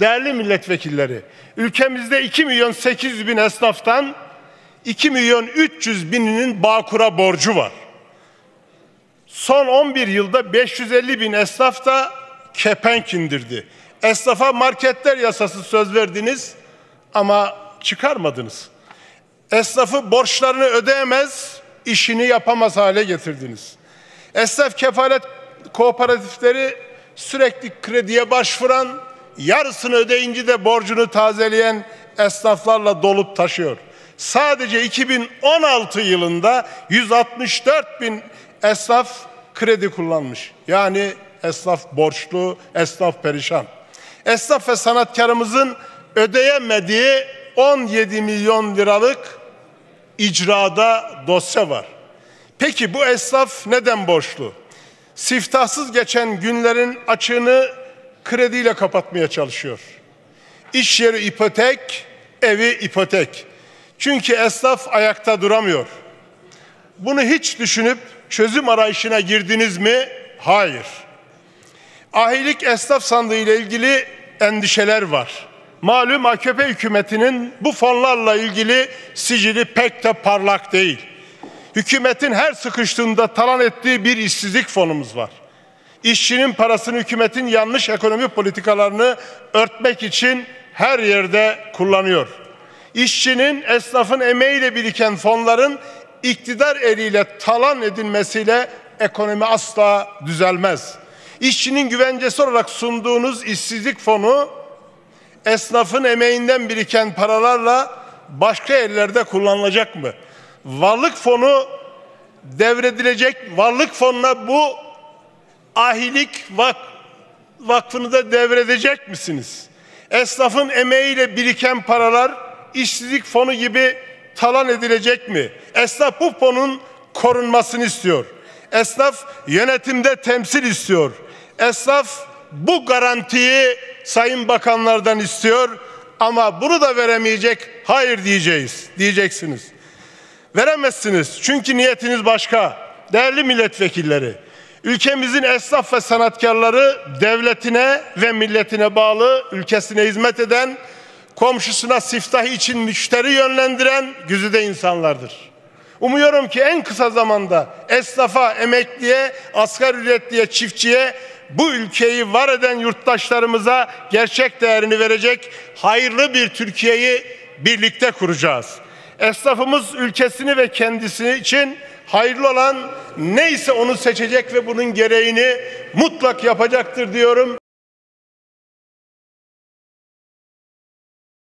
Değerli milletvekilleri, ülkemizde 2.800.000 esnaftan 2.300.000'inin Bağkur'a borcu var. Son 11 yılda 550.000 esnaf da kepenk indirdi. Esnafa marketler yasası söz verdiniz ama çıkarmadınız. Esnafı borçlarını ödeyemez, işini yapamaz hale getirdiniz. Esnaf kefalet kooperatifleri sürekli krediye başvuran, yarısını ödeyince de borcunu tazeleyen esnaflarla dolup taşıyor. Sadece 2016 yılında 164.000 esnaf kredi kullanmış. Yani esnaf borçlu, esnaf perişan. Esnaf ve sanatkarımızın ödeyemediği 17 milyon liralık icrada dosya var. Peki bu esnaf neden borçlu? Siftahsız geçen günlerin açığını krediyle kapatmaya çalışıyor. İş yeri ipotek, evi ipotek. Çünkü esnaf ayakta duramıyor. Bunu hiç düşünüp çözüm arayışına girdiniz mi? Hayır. Ahilik esnaf sandığı ile ilgili endişeler var. Malum AKP hükümetinin bu fonlarla ilgili sicili pek de parlak değil. Hükümetin her sıkıştığında talan ettiği bir işsizlik fonumuz var. İşçinin parasını hükümetin yanlış ekonomi politikalarını örtmek için her yerde kullanıyor. İşçinin, esnafın emeğiyle biriken fonların iktidar eliyle talan edilmesiyle ekonomi asla düzelmez. İşçinin güvencesi olarak sunduğunuz işsizlik fonu, esnafın emeğinden biriken paralarla başka yerlerde kullanılacak mı? Varlık fonu devredilecek, varlık fonuna bu ahilik vakfını da devredecek misiniz? Esnafın emeğiyle biriken paralar işsizlik fonu gibi talan edilecek mi? Esnaf bu fonun korunmasını istiyor. Esnaf yönetimde temsil istiyor. Esnaf bu garantiyi sayın bakanlardan istiyor ama bunu da veremeyecek. Hayır diyeceksiniz. Veremezsiniz çünkü niyetiniz başka. Değerli milletvekilleri, ülkemizin esnaf ve sanatkarları devletine ve milletine bağlı, ülkesine hizmet eden, komşusuna siftah için müşteri yönlendiren güzide insanlardır. Umuyorum ki en kısa zamanda esnafa, emekliye, asgari ücretliye, çiftçiye, bu ülkeyi var eden yurttaşlarımıza gerçek değerini verecek hayırlı bir Türkiye'yi birlikte kuracağız. Esnafımız ülkesini ve kendisi için hayırlı olan neyse onu seçecek ve bunun gereğini mutlak yapacaktır diyorum.